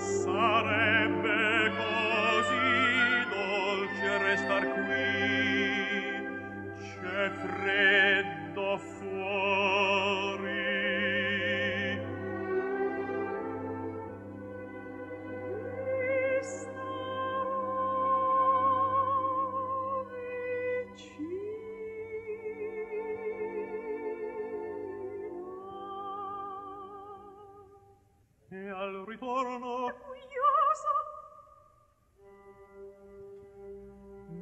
Sarebbe così dolce restar qui, c'è freddo fuori. Mi sta vicina. E al ritorno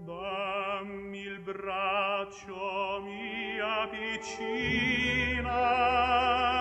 dammi il braccio mia piccina.